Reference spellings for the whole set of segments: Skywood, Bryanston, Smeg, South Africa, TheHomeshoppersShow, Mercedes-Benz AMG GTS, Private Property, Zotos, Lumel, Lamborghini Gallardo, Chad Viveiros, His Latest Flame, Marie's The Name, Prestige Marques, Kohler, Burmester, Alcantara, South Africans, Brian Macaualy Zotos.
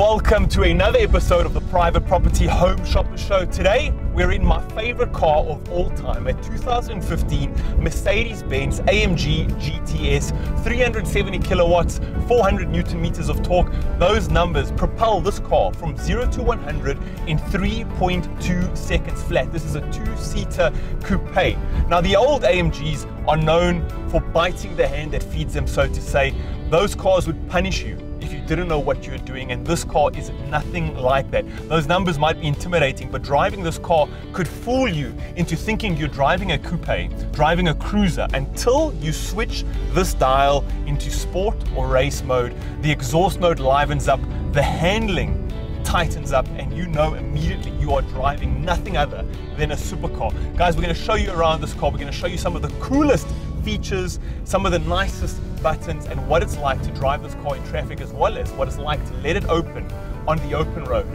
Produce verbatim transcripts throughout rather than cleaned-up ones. welcome to another episode of the Private Property Home Shopper Show. Today, we're in my favorite car of all time, a two thousand fifteen Mercedes-Benz A M G G T S, three hundred seventy kilowatts, four hundred newton meters of torque. Those numbers propel this car from zero to one hundred in three point two seconds flat. This is a two-seater coupe. Now, the old A M Gs are known for biting the hand that feeds them, so to say. Those cars would punish you if you didn't know what you're doing, and this car is nothing like that. Those numbers might be intimidating, but driving this car could fool you into thinking you're driving a coupe, driving a cruiser, until you switch this dial into sport or race mode. The exhaust note livens up, the handling tightens up, and you know immediately you are driving nothing other than a supercar. Guys, we're going to show you around this car. We're going to show you some of the coolest features, some of the nicest buttons, and what it's like to drive this car in traffic, as well as what it's like to let it open on the open road.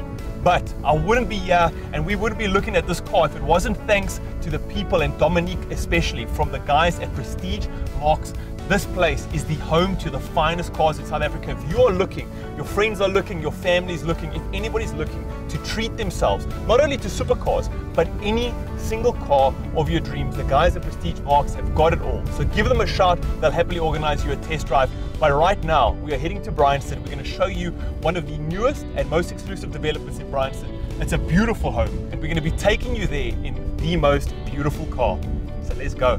But I wouldn't be here and we wouldn't be looking at this car if it wasn't thanks to the people, and Dominique especially, from the guys at Prestige Marques. This place is the home to the finest cars in South Africa. If you're looking, your friends are looking, your family's looking, if anybody's looking to treat themselves, not only to supercars, but any single car of your dreams, the guys at Prestige Marques have got it all. So give them a shout, they'll happily organize you a test drive. But right now, we are heading to Bryanston. We're gonna show you one of the newest and most exclusive developments in Bryanston. It's a beautiful home, and we're gonna be taking you there in the most beautiful car. So let's go.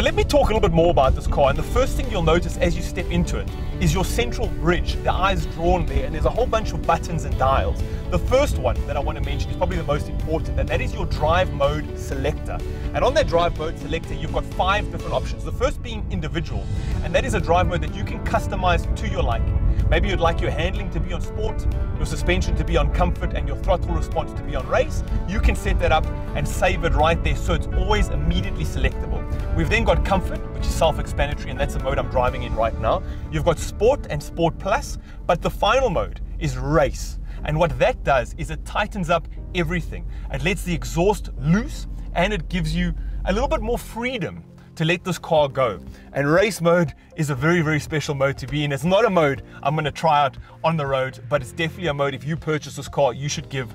Let me talk a little bit more about this car, and the first thing you'll notice as you step into it is your central bridge, the eyes drawn there, and there's a whole bunch of buttons and dials. The first one that I want to mention is probably the most important, and that is your drive mode selector. And on that drive mode selector, you've got five different options, the first being individual, and that is a drive mode that you can customize to your liking. Maybe you'd like your handling to be on sport, your suspension to be on comfort, and your throttle response to be on race. You can set that up and save it right there, so it's always immediately selectable. We've then got comfort, which is self-explanatory, and that's the mode I'm driving in right now. You've got sport and sport plus, but the final mode is race. And what that does is it tightens up everything. It lets the exhaust loose, and it gives you a little bit more freedom to let this car go. And race mode is a very, very special mode to be in. It's not a mode I'm gonna try out on the road, but it's definitely a mode, if you purchase this car, you should give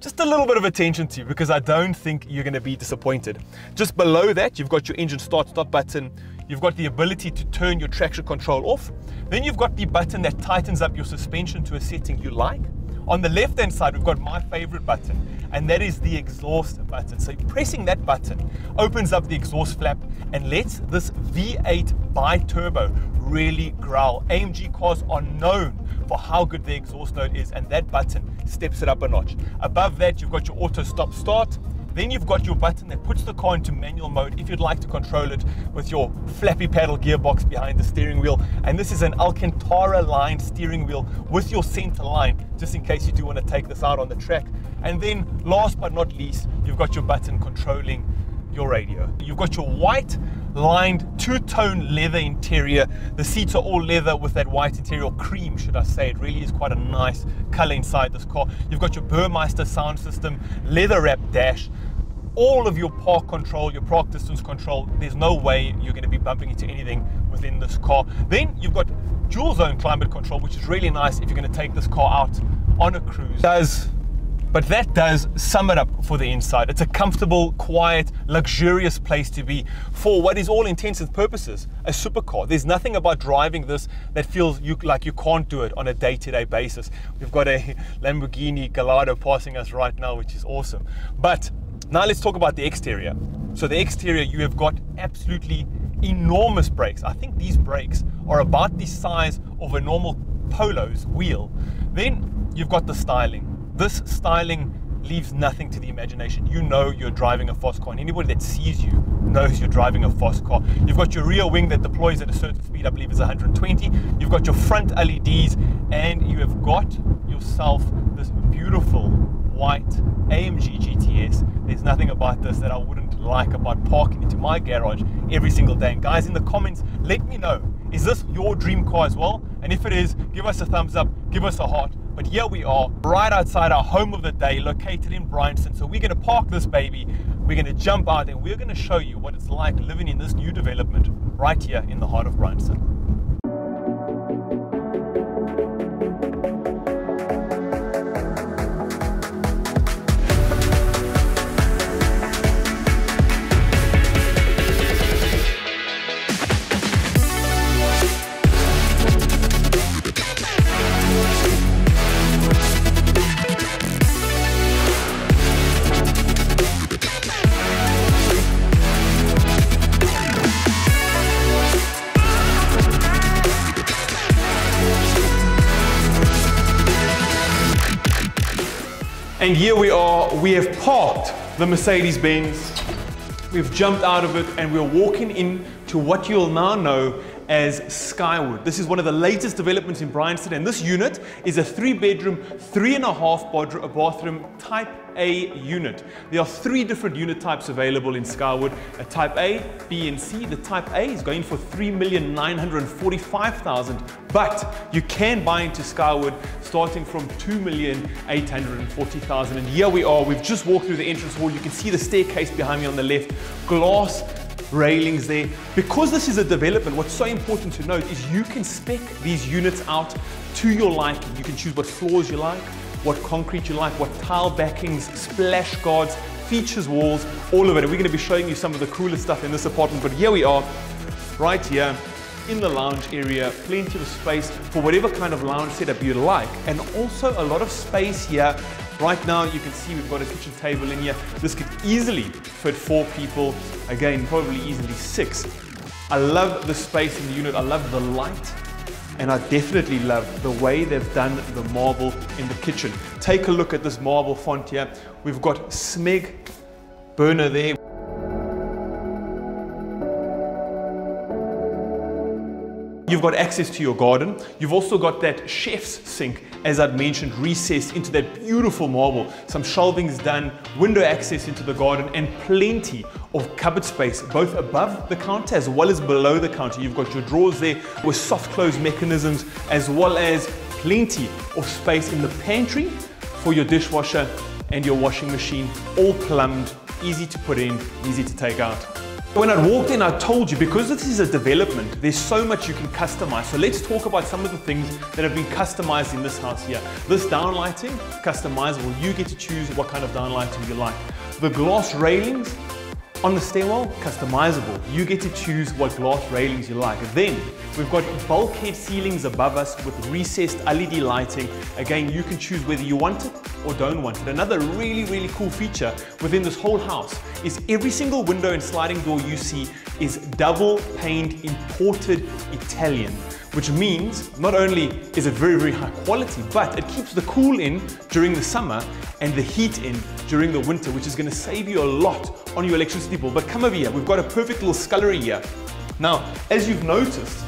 just a little bit of attention to, because I don't think you're gonna be disappointed. Just below that, you've got your engine start-stop button, you've got the ability to turn your traction control off, then you've got the button that tightens up your suspension to a setting you like. On the left-hand side, we've got my favorite button, and that is the exhaust button. So pressing that button opens up the exhaust flap and lets this V eight bi-turbo really growl. A M G cars are known for how good their exhaust note is, and that button steps it up a notch. Above that, you've got your auto stop start. Then you've got your button that puts the car into manual mode if you'd like to control it with your flappy paddle gearbox behind the steering wheel. And this is an Alcantara lined steering wheel with your center line, just in case you do want to take this out on the track. And then last but not least, you've got your button controlling your radio. You've got your white lined two-tone leather interior. The seats are all leather with that white interior, or cream should I say. It really is quite a nice color inside this car. You've got your Burmester sound system, leather wrapped dash, all of your park control, your park distance control. There's no way you're going to be bumping into anything within this car. Then you've got dual zone climate control, which is really nice if you're going to take this car out on a cruise. It does But that does sum it up for the inside. It's a comfortable, quiet, luxurious place to be for what is all intents and purposes a supercar. There's nothing about driving this that feels you, like you can't do it on a day-to-day basis. We've got a Lamborghini Gallardo passing us right now, which is awesome. But now let's talk about the exterior. So the exterior, you have got absolutely enormous brakes. I think these brakes are about the size of a normal Polo's wheel. Then you've got the styling. This styling leaves nothing to the imagination. You know you're driving a F O S car, and anybody that sees you knows you're driving a F O S car. You've got your rear wing that deploys at a certain speed, I believe is one hundred twenty. You've got your front L E Ds, and you have got yourself this beautiful white A M G G T S. There's nothing about this that I wouldn't like about parking into my garage every single day. And guys, in the comments, let me know, is this your dream car as well? And if it is, give us a thumbs up, give us a heart. But here we are, right outside our home of the day, located in Bryanston. So we're going to park this baby, we're going to jump out, and we're going to show you what it's like living in this new development right here in the heart of Bryanston. And here we are, we have parked the Mercedes-Benz. We've jumped out of it and we're walking in to what you'll now know as Skywood. This is one of the latest developments in Bryanston, and this unit is a three bedroom, three and a half bathroom type A unit. There are three different unit types available in Skywood, a type A, B and C. The type A is going for three million nine hundred forty-five thousand dollars, but you can buy into Skywood starting from two million eight hundred forty thousand dollars. And here we are, we've just walked through the entrance hall. You can see the staircase behind me on the left, glass railings there. Because this is a development, what's so important to note is you can spec these units out to your liking. You can choose what floors you like, what concrete you like, what tile backings, splash guards, features walls, all of it. And we're going to be showing you some of the cooler stuff in this apartment, but here we are, right here in the lounge area, plenty of space for whatever kind of lounge setup you like, and also a lot of space here. Right now, you can see we've got a kitchen table in here. This could easily fit four people. Again, probably easily six. I love the space in the unit. I love the light. And I definitely love the way they've done the marble in the kitchen. Take a look at this marble font here. We've got Smeg burner there. You've got access to your garden. You've also got that chef's sink, as I'd mentioned, recessed into that beautiful marble. Some shelving's done, window access into the garden, and plenty of cupboard space, both above the counter as well as below the counter. You've got your drawers there with soft close mechanisms, as well as plenty of space in the pantry for your dishwasher and your washing machine, all plumbed, easy to put in, easy to take out. When I walked in, I told you, because this is a development, there's so much you can customize. So let's talk about some of the things that have been customized in this house here. This downlighting, customizable. You get to choose what kind of downlighting you like. The glass railings on the stairwell, customizable. You get to choose what glass railings you like. Then we've got bulkhead ceilings above us with recessed L E D lighting. Again, you can choose whether you want it or don't want it. Another really, really cool feature within this whole house is every single window and sliding door you see is double paned imported Italian, which means not only is it very, very high quality, but it keeps the cool in during the summer and the heat in during the winter, which is going to save you a lot on your electricity bill. But come over here, we've got a perfect little scullery here. Now, as you've noticed,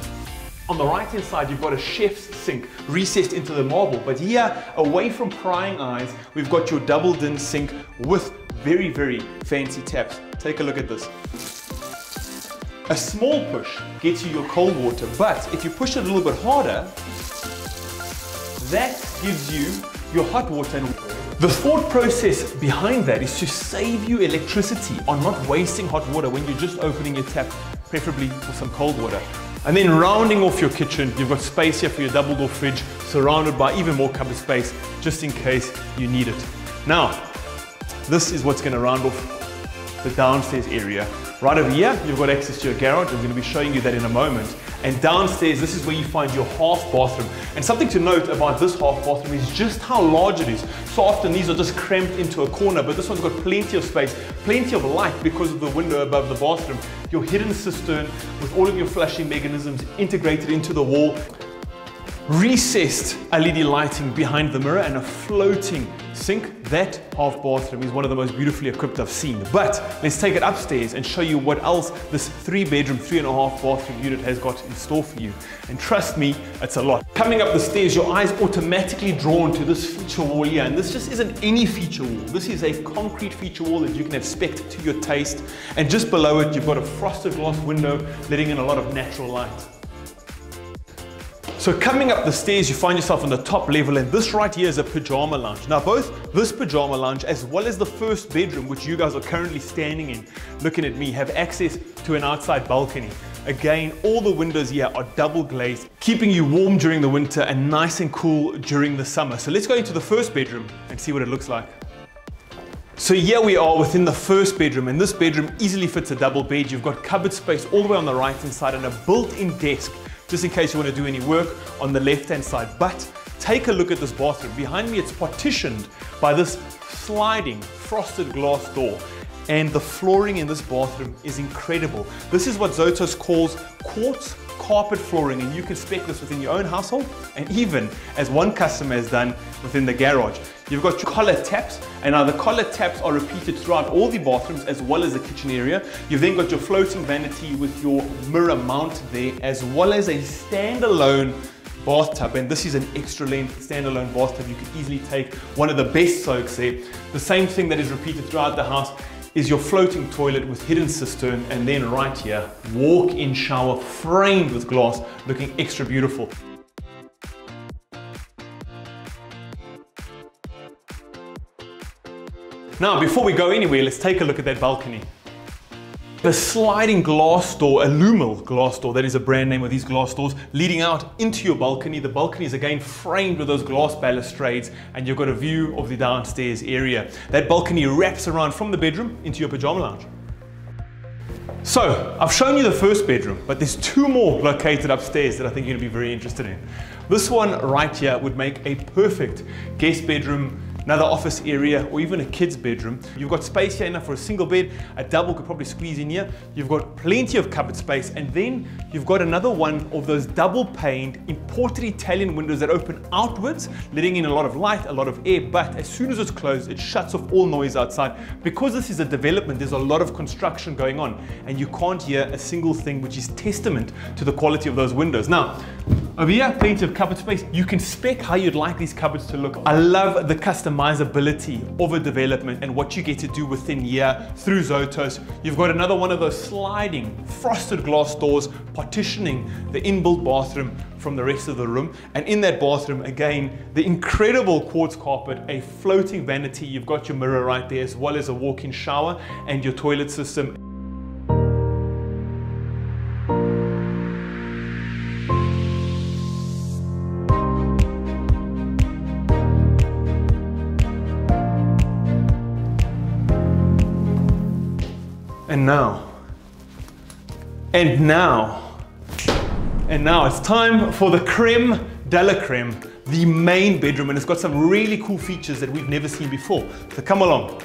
on the right hand side, you've got a chef's sink recessed into the marble, but here, away from prying eyes, we've got your doubled in sink with very, very fancy taps. Take a look at this. A small push gets you your cold water, but if you push it a little bit harder, that gives you your hot water. And the thought process behind that is to save you electricity on not wasting hot water when you're just opening your tap, preferably for some cold water. And then rounding off your kitchen, you've got space here for your double door fridge, surrounded by even more cupboard space, just in case you need it. Now, this is what's gonna round off the downstairs area. Right over here, you've got access to your garage. I'm gonna be showing you that in a moment. And downstairs, this is where you find your half bathroom. And something to note about this half bathroom is just how large it is. So often these are just cramped into a corner, but this one's got plenty of space, plenty of light because of the window above the bathroom. Your hidden cistern with all of your flushing mechanisms integrated into the wall. Recessed L E D lighting behind the mirror and a floating sink. That half bathroom is one of the most beautifully equipped I've seen. But let's take it upstairs and show you what else this three bedroom, three and a half bathroom unit has got in store for you. And trust me, it's a lot. Coming up the stairs, your eyes automatically drawn to this feature wall here. And this just isn't any feature wall. This is a concrete feature wall that you can expect to your taste. And just below it, you've got a frosted glass window letting in a lot of natural light. So coming up the stairs, you find yourself on the top level, and this right here is a pyjama lounge. Now both this pyjama lounge as well as the first bedroom, which you guys are currently standing in, looking at me, have access to an outside balcony. Again, all the windows here are double glazed, keeping you warm during the winter and nice and cool during the summer. So let's go into the first bedroom and see what it looks like. So here we are within the first bedroom, and this bedroom easily fits a double bed. You've got cupboard space all the way on the right hand side and a built-in desk, just in case you want to do any work on the left-hand side. But take a look at this bathroom. Behind me, it's partitioned by this sliding frosted glass door. And the flooring in this bathroom is incredible. This is what Zotos calls quartz carpet flooring, and you can spec this within your own household and even, as one customer has done, within the garage. You've got your Kohler taps, and now the Kohler taps are repeated throughout all the bathrooms as well as the kitchen area. You've then got your floating vanity with your mirror mount there, as well as a standalone bathtub, and this is an extra length standalone bathtub. You could easily take one of the best soaks there. The same thing that is repeated throughout the house is your floating toilet with hidden cistern, and then right here, walk-in shower framed with glass, looking extra beautiful. Now, before we go anywhere, let's take a look at that balcony. The sliding glass door, a Lumel glass door, that is a brand name of these glass doors, leading out into your balcony. The balcony is again framed with those glass balustrades, and you've got a view of the downstairs area. That balcony wraps around from the bedroom into your pajama lounge. So, I've shown you the first bedroom, but there's two more located upstairs that I think you're gonna be very interested in. This one right here would make a perfect guest bedroom, another office area, or even a kid's bedroom. You've got space here enough for a single bed. A double could probably squeeze in here. You've got plenty of cupboard space, and then you've got another one of those double paned imported Italian windows that open outwards, letting in a lot of light, a lot of air, but as soon as it's closed, it shuts off all noise outside. Because this is a development, there's a lot of construction going on, and you can't hear a single thing, which is testament to the quality of those windows. Now, over here, plenty of cupboard space. You can spec how you'd like these cupboards to look. I love the customizability of a development and what you get to do within year through Zotos. You've got another one of those sliding frosted glass doors partitioning the inbuilt bathroom from the rest of the room. And in that bathroom, again, the incredible quartz carpet, a floating vanity. You've got your mirror right there, as well as a walk-in shower and your toilet system. And now, and now, and now it's time for the creme de la creme, the main bedroom, and it's got some really cool features that we've never seen before. So come along.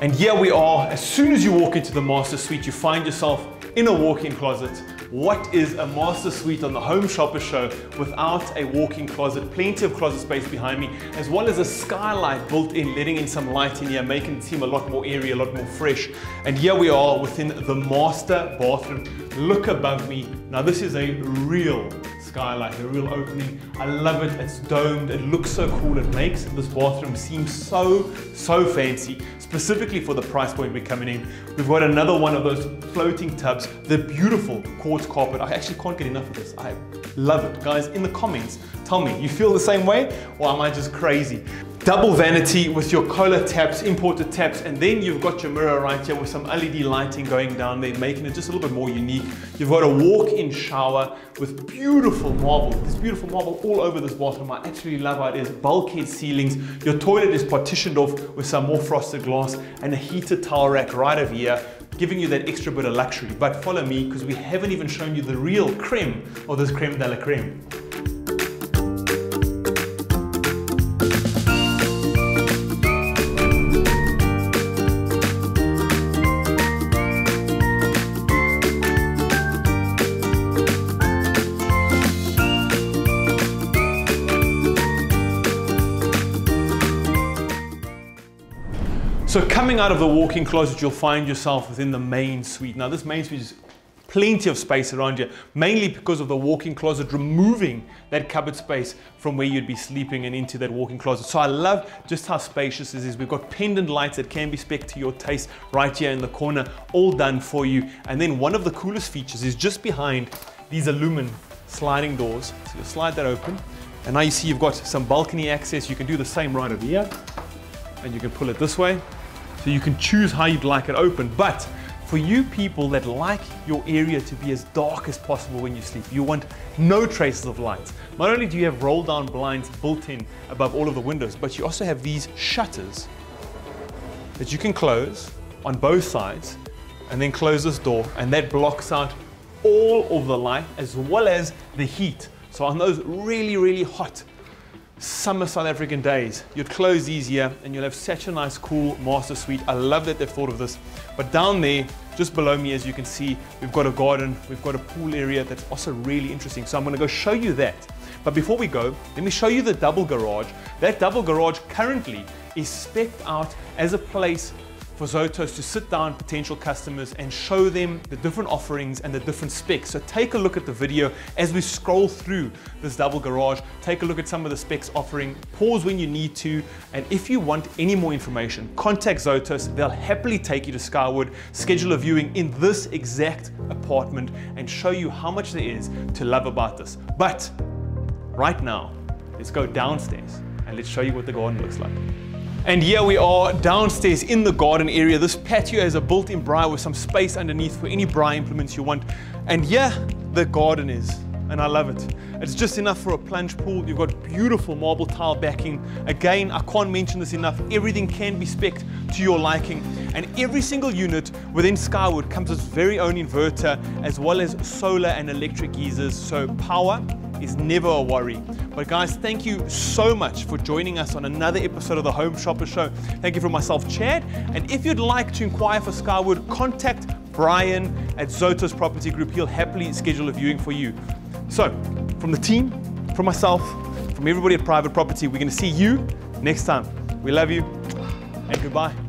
And here we are. As soon as you walk into the master suite, you find yourself in a walk-in closet. What is a master suite on the Home Shopper Show without a walk-in closet? Plenty of closet space behind me, as well as a skylight built in, letting in some light in here, making it seem a lot more airy, a lot more fresh. And here we are within the master bathroom. Look above me. Now this is a real skylight, a real opening. I love it. It's domed. It looks so cool. It makes this bathroom seem so, so fancy, specifically for the price point we're coming in. We've got another one of those floating tubs, the beautiful quartz carpet. I actually can't get enough of this. I love it. Guys, in the comments, tell me, you feel the same way, or am I just crazy? Double vanity with your Kohler taps, imported taps, and then you've got your mirror right here with some L E D lighting going down there, making it just a little bit more unique. You've got a walk-in shower with beautiful marble, this beautiful marble all over this bathroom. I actually love how it is, bulkhead ceilings. Your toilet is partitioned off with some more frosted glass and a heated towel rack right over here, giving you that extra bit of luxury. But follow me, because we haven't even shown you the real creme of this creme de la creme. So coming out of the walk-in closet, you'll find yourself within the main suite. Now this main suite is plenty of space around you, mainly because of the walk-in closet removing that cupboard space from where you'd be sleeping and into that walk-in closet. So I love just how spacious this is. We've got pendant lights that can be spec to your taste right here in the corner, all done for you. And then one of the coolest features is just behind these aluminum sliding doors. So you'll slide that open, and now you see you've got some balcony access. You can do the same right over here, and you can pull it this way. So you can choose how you'd like it open. But for you people that like your area to be as dark as possible when you sleep, you want no traces of light. Not only do you have roll down blinds built in above all of the windows, but you also have these shutters that you can close on both sides, and then close this door, and that blocks out all of the light as well as the heat. So on those really, really hot summer South African days. You'd close easier and you'll have such a nice cool master suite. I love that they've thought of this. But down there, just below me, as you can see, we've got a garden, we've got a pool area that's also really interesting. So I'm gonna go show you that. But before we go, let me show you the double garage. That double garage currently is specced out as a place for Zotos to sit down potential customers and show them the different offerings and the different specs. So take a look at the video as we scroll through this double garage. Take a look at some of the specs offering, pause when you need to, and if you want any more information, contact Zotos. They'll happily take you to Skywood, schedule a viewing in this exact apartment and show you how much there is to love about this. But right now, let's go downstairs and let's show you what the garden looks like. And here we are downstairs in the garden area. This patio has a built-in briar with some space underneath for any briar implements you want. And here the garden is, and I love it. It's just enough for a plunge pool. You've got beautiful marble tile backing. Again, I can't mention this enough. Everything can be specced to your liking. And every single unit within Skywood comes with its very own inverter, as well as solar and electric geysers, so power is never a worry. But guys, thank you so much for joining us on another episode of the Home Shopper Show. Thank you from myself, Chad. And if you'd like to inquire for Skywood, contact Brian at Zotos Property Group. He'll happily schedule a viewing for you. So, from the team, from myself, from everybody at Private Property, we're gonna see you next time. We love you and goodbye.